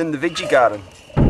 It's in the veggie garden.